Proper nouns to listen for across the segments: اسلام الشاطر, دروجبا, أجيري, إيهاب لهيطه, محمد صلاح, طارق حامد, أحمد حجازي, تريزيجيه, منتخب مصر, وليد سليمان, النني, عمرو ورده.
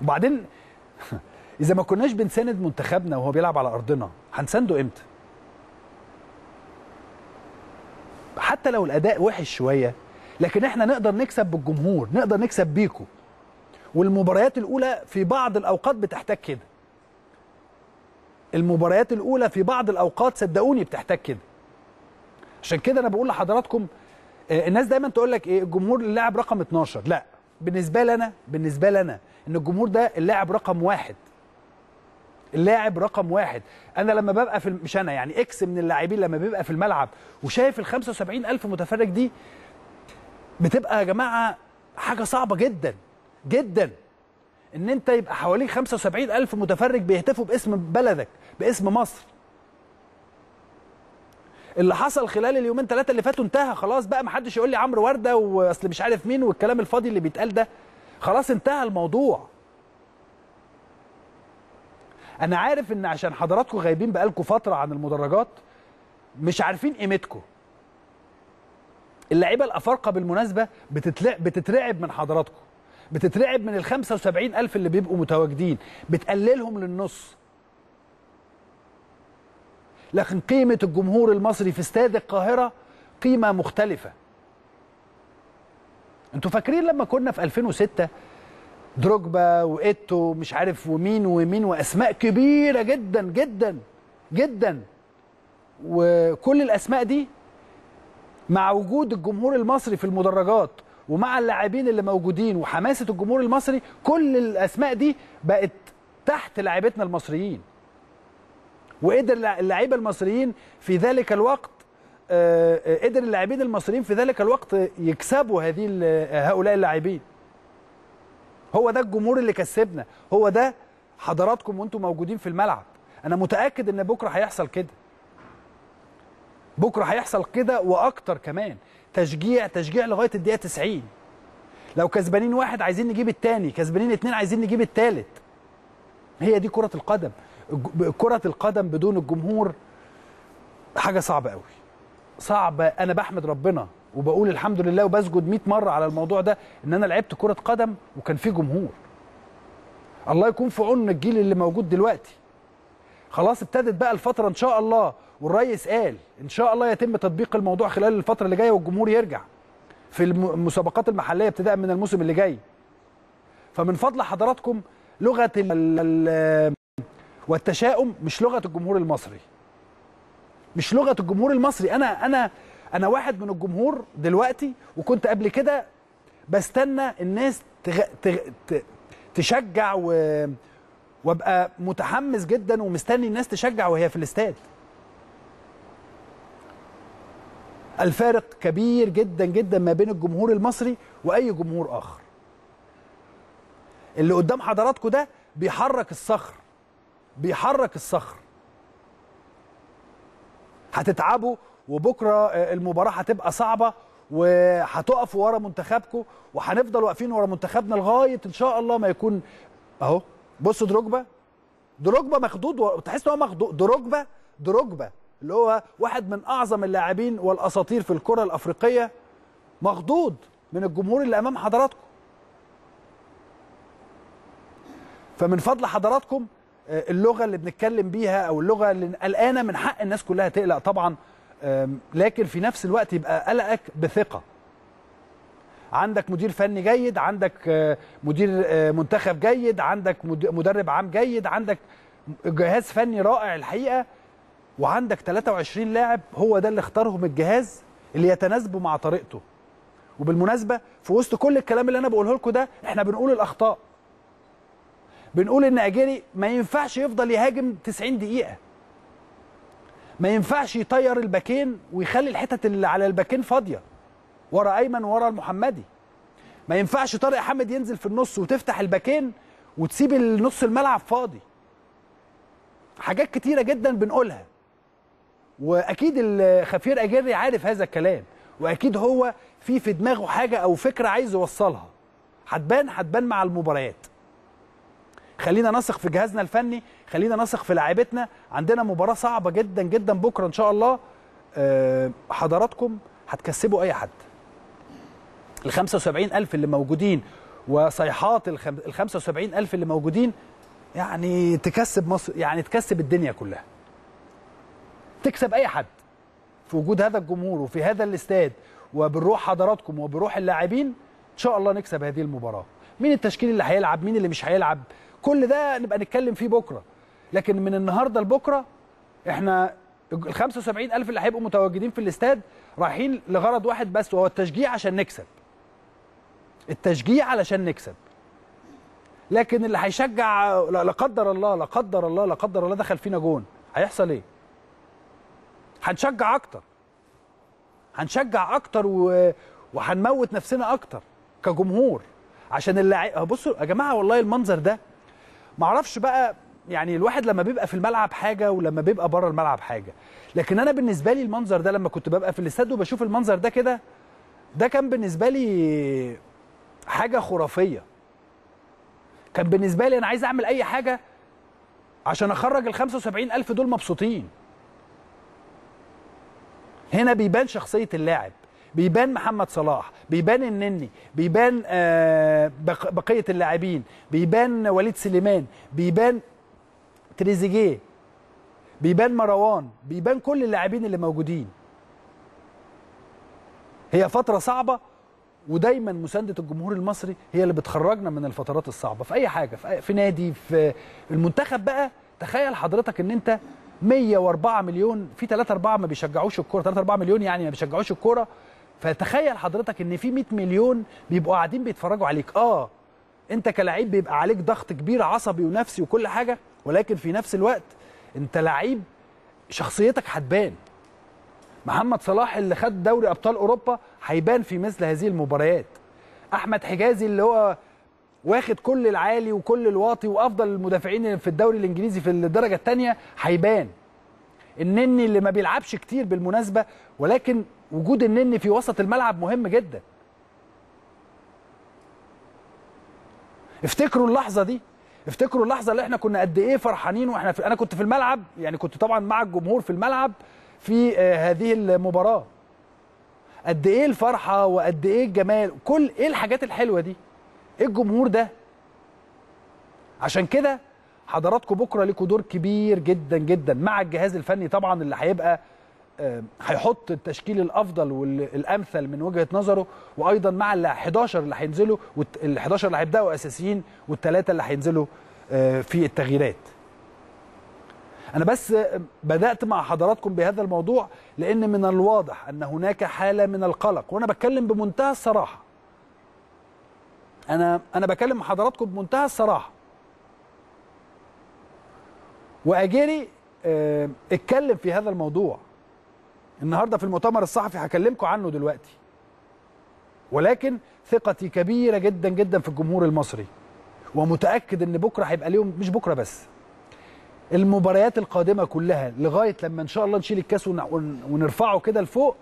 وبعدين اذا ما كناش بنساند منتخبنا وهو بيلعب على ارضنا هنسانده امتى؟ حتى لو الاداء وحش شويه، لكن احنا نقدر نكسب بالجمهور، نقدر نكسب بيكو. والمباريات الاولى في بعض الاوقات بتحتاج كده. المباريات الاولى في بعض الاوقات صدقوني بتحتاج كده. عشان كده انا بقول لحضراتكم، الناس دايما تقول لك ايه الجمهور اللاعب رقم 12، لا، بالنسبه لنا ان الجمهور ده اللاعب رقم واحد. اللاعب رقم واحد، انا لما ببقى في مش انا يعني اكس من اللاعبين لما بيبقى في الملعب وشايف ال 75,000 متفرج دي، بتبقى يا جماعه حاجه صعبه جدا جدا ان انت يبقى حواليك 75,000 متفرج بيهتفوا باسم بلدك، باسم مصر. اللي حصل خلال اليومين ثلاثه اللي فاتوا انتهى، خلاص بقى ما حدش يقول لي عمرو ورده واصل مش عارف مين والكلام الفاضي اللي بيتقال ده، خلاص انتهى الموضوع. انا عارف ان عشان حضراتكم غايبين بقالكم فتره عن المدرجات مش عارفين قيمتكم. اللعيبه الافارقه بالمناسبه بتترعب من حضراتكم، بتترعب من ال 75,000 اللي بيبقوا متواجدين، بتقللهم للنص. لكن قيمه الجمهور المصري في استاد القاهره قيمه مختلفه. انتوا فاكرين لما كنا في 2006 دروجبا وإيتو مش عارف ومين وأسماء كبيرة جدا جدا جدا، وكل الأسماء دي مع وجود الجمهور المصري في المدرجات ومع اللاعبين اللي موجودين وحماسة الجمهور المصري، كل الأسماء دي بقت تحت لاعبتنا المصريين. وقدر اللاعبين المصريين في ذلك الوقت يكسبوا هؤلاء اللاعبين. هو ده الجمهور اللي كسبنا، هو ده حضراتكم وانتم موجودين في الملعب. انا متاكد ان بكره هيحصل كده، بكره هيحصل كده واكتر كمان. تشجيع لغايه الدقيقه 90. لو كسبانين واحد عايزين نجيب الثاني، كسبانين اثنين عايزين نجيب الثالث. هي دي كره القدم. كره القدم بدون الجمهور حاجه صعبه قوي، صعبه. انا بحمد ربنا وبقول الحمد لله وبسجد 100 مرة على الموضوع ده، إن أنا لعبت كرة قدم وكان في جمهور. الله يكون في عون الجيل اللي موجود دلوقتي. خلاص ابتدت بقى الفترة إن شاء الله، والرئيس قال إن شاء الله يتم تطبيق الموضوع خلال الفترة اللي جاية والجمهور يرجع في المسابقات المحلية ابتداء من الموسم اللي جاي. فمن فضل حضراتكم لغة والتشاؤم مش لغة الجمهور المصري. مش لغة الجمهور المصري. أنا واحد من الجمهور دلوقتي، وكنت قبل كده بستنى الناس تشجع وابقى متحمس جدا ومستني الناس تشجع وهي في الاستاد. الفارق كبير جدا جدا ما بين الجمهور المصري وأي جمهور آخر. اللي قدام حضراتكم ده بيحرك الصخر، بيحرك الصخر. هتتعبوا، وبكره المباراه هتبقى صعبه، وهتقفوا ورا منتخبكم، وهنفضل واقفين ورا منتخبنا لغايه ان شاء الله ما يكون. اهو بصوا دروجبا مخضوض، تحس ان هو مخضوض. دروجبا اللي هو واحد من اعظم اللاعبين والاساطير في الكره الافريقيه مخضوض من الجمهور اللي امام حضراتكم. فمن فضل حضراتكم اللغه اللي بنتكلم بيها او اللغه اللي قلقانه، من حق الناس كلها تقلق طبعا، لكن في نفس الوقت يبقى قلقك بثقة. عندك مدير فني جيد، عندك مدير منتخب جيد، عندك مدرب عام جيد، عندك جهاز فني رائع الحقيقة، وعندك 23 لاعب هو ده اللي اختارهم الجهاز اللي يتناسبوا مع طريقته. وبالمناسبة في وسط كل الكلام اللي أنا بقوله لكم ده، احنا بنقول الأخطاء، بنقول إن أجيري ما ينفعش يفضل يهاجم 90 دقيقة، ما ينفعش يطير الباكين ويخلي الحتت اللي على الباكين فاضيه ورا ايمن ورا المحمدي. ما ينفعش طارق حامد ينزل في النص وتفتح الباكين وتسيب نص الملعب فاضي. حاجات كتيره جدا بنقولها، واكيد الخفير أجيري عارف هذا الكلام، واكيد هو في دماغه حاجه او فكره عايز يوصلها، هتبان مع المباريات. خلينا نثق في جهازنا الفني، خلينا نثق في لاعيبتنا. عندنا مباراة صعبة جدا جدا بكرة إن شاء الله. حضراتكم هتكسبوا أي حد. ال 75,000 اللي موجودين وصيحات ال 75,000 اللي موجودين يعني تكسب مصر، يعني تكسب الدنيا كلها، تكسب أي حد في وجود هذا الجمهور وفي هذا الاستاد وبالروح حضراتكم وبروح اللاعبين. إن شاء الله نكسب هذه المباراة. مين التشكيل اللي هيلعب، مين اللي مش هيلعب، كل ده نبقى نتكلم فيه بكرة، لكن من النهاردة لبكرة احنا ال 75,000 اللي هيبقوا متواجدين في الاستاد رايحين لغرض واحد بس، وهو التشجيع عشان نكسب. التشجيع علشان نكسب. لكن اللي هيشجع لا قدر الله لا قدر الله لا قدر الله دخل فينا جون، هيحصل ايه؟ هنشجع اكتر، هنشجع اكتر وهنموت نفسنا اكتر كجمهور عشان اللاعب. بصوا يا جماعه والله المنظر ده معرفش بقى، يعني الواحد لما بيبقى في الملعب حاجه ولما بيبقى بره الملعب حاجه، لكن انا بالنسبه لي المنظر ده لما كنت ببقى في الاستاد وبشوف المنظر ده كده، ده كان بالنسبه لي حاجه خرافيه. كان بالنسبه لي انا عايز اعمل اي حاجه عشان اخرج ال 75,000 دول مبسوطين. هنا بيبان شخصيه اللاعب، بيبان محمد صلاح، بيبان النني، بيبان بقيه اللاعبين، بيبان وليد سليمان، بيبان تريزيجيه، بيبان مروان، بيبان كل اللاعبين اللي موجودين. هي فتره صعبه ودايما مسانده الجمهور المصري هي اللي بتخرجنا من الفترات الصعبه في اي حاجه، في نادي، في المنتخب بقى. تخيل حضرتك ان انت 104 مليون في 3 4 ما بيشجعوش الكوره، 3 4 مليون يعني ما بيشجعوش الكوره، فتخيل حضرتك ان في 100 مليون بيبقوا قاعدين بيتفرجوا عليك. انت كلاعب بيبقى عليك ضغط كبير عصبي ونفسي وكل حاجه، ولكن في نفس الوقت انت لعيب شخصيتك هتبان. محمد صلاح اللي خد دوري ابطال اوروبا هيبان في مثل هذه المباريات. احمد حجازي اللي هو واخد كل العالي وكل الواطي وافضل المدافعين في الدوري الانجليزي في الدرجه الثانيه هيبان. النني اللي ما بيلعبش كتير بالمناسبه، ولكن وجود النني في وسط الملعب مهم جدا. افتكروا اللحظه دي، افتكروا اللحظه اللي احنا كنا قد ايه فرحانين واحنا انا كنت في الملعب، يعني كنت طبعا مع الجمهور في الملعب في هذه المباراه. قد ايه الفرحه وقد ايه الجمال، كل ايه الحاجات الحلوه دي، ايه الجمهور ده. عشان كده حضراتكم بكره ليكوا دور كبير جدا جدا مع الجهاز الفني طبعا، اللي هيبقى هيحط التشكيل الافضل والامثل من وجهه نظره، وايضا مع ال 11 اللي هينزلوا، وال 11 اللي هيبداوا اساسيين، والثلاثه اللي هينزلوا في التغييرات. انا بس بدات مع حضراتكم بهذا الموضوع لان من الواضح ان هناك حاله من القلق، وانا بتكلم بمنتهى الصراحه. انا بكلم حضراتكم بمنتهى الصراحه. واجيري اتكلم في هذا الموضوع النهارده في المؤتمر الصحفي، هكلمكم عنه دلوقتي، ولكن ثقتي كبيره جدا جدا في الجمهور المصري، ومتاكد ان بكره هيبقى ليهم، مش بكره بس، المباريات القادمه كلها لغايه لما ان شاء الله نشيل الكاس ونرفعه كده لفوق،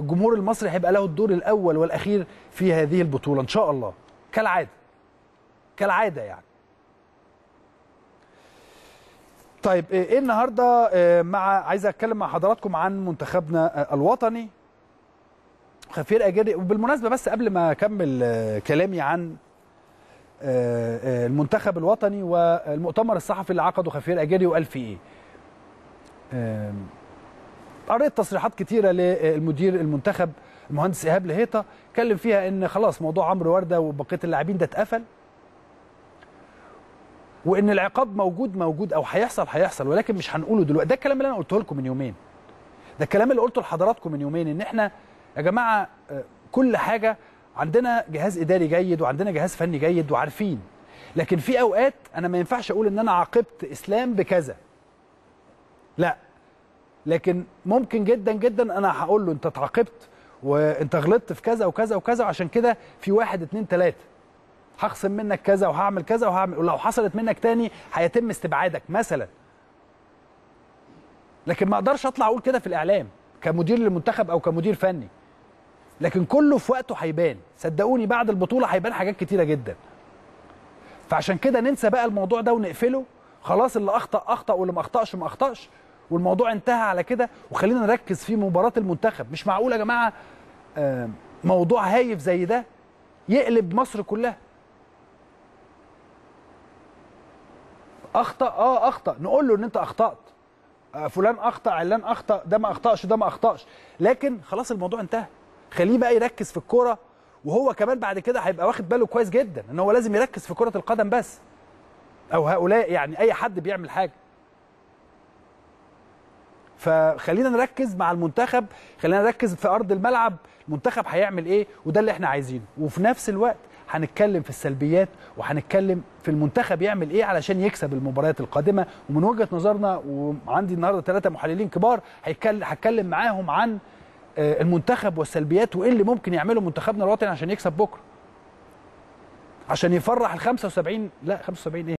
الجمهور المصري هيبقى له الدور الاول والاخير في هذه البطوله ان شاء الله، كالعاده يعني. طيب ايه النهارده عايز اتكلم مع حضراتكم عن منتخبنا الوطني خفير اجري. وبالمناسبه بس قبل ما اكمل كلامي عن المنتخب الوطني والمؤتمر الصحفي اللي عقده خفير اجري وقال فيه ايه، قريت تصريحات كتيره للمدير المنتخب المهندس ايهاب لهيطه، اتكلم فيها ان خلاص موضوع عمرو ورده وبقيه اللاعبين ده اتقفل، وان العقاب موجود او هيحصل، ولكن مش هنقوله دلوقتي. ده الكلام اللي انا قلته لكم من يومين، ده الكلام اللي قلته لحضراتكم من يومين، ان احنا يا جماعه كل حاجه عندنا، جهاز اداري جيد وعندنا جهاز فني جيد وعارفين، لكن في اوقات انا ما ينفعش اقول ان انا عاقبت اسلام بكذا، لا، لكن ممكن جدا جدا انا هقول له انت اتعاقبت وانت غلطت في كذا وكذا وكذا، عشان كده في 1 2 3 هخصم منك كذا وهعمل كذا وهعمل، ولو حصلت منك تاني هيتم استبعادك مثلا. لكن ما اقدرش اطلع اقول كده في الاعلام كمدير للمنتخب او كمدير فني، لكن كله في وقته هيبان، صدقوني بعد البطوله هيبان حاجات كتيره جدا. فعشان كده ننسى بقى الموضوع ده ونقفله خلاص، اللي اخطا واللي ما اخطاش ما اخطاش، والموضوع انتهى على كده، وخلينا نركز في مباراه المنتخب. مش معقول يا جماعه موضوع هايف زي ده يقلب مصر كلها. اخطا، اخطا، نقول له ان انت اخطات، فلان اخطا، علان اخطا، ده ما اخطاش وده ما اخطاش، لكن خلاص الموضوع انتهى. خليه بقى يركز في الكوره، وهو كمان بعد كده هيبقى واخد باله كويس جدا ان هو لازم يركز في كره القدم بس، او هؤلاء يعني اي حد بيعمل حاجه. فخلينا نركز مع المنتخب، خلينا نركز في ارض الملعب المنتخب هيعمل ايه، وده اللي احنا عايزينه. وفي نفس الوقت هنتكلم في السلبيات، وهنتكلم في المنتخب يعمل ايه علشان يكسب المباريات القادمه. ومن وجهه نظرنا، وعندي النهارده 3 محللين كبار هتكلم معاهم عن المنتخب والسلبيات، وايه اللي ممكن يعمله منتخبنا الوطني عشان يكسب بكره، عشان يفرح ال 75، لا 75 ايه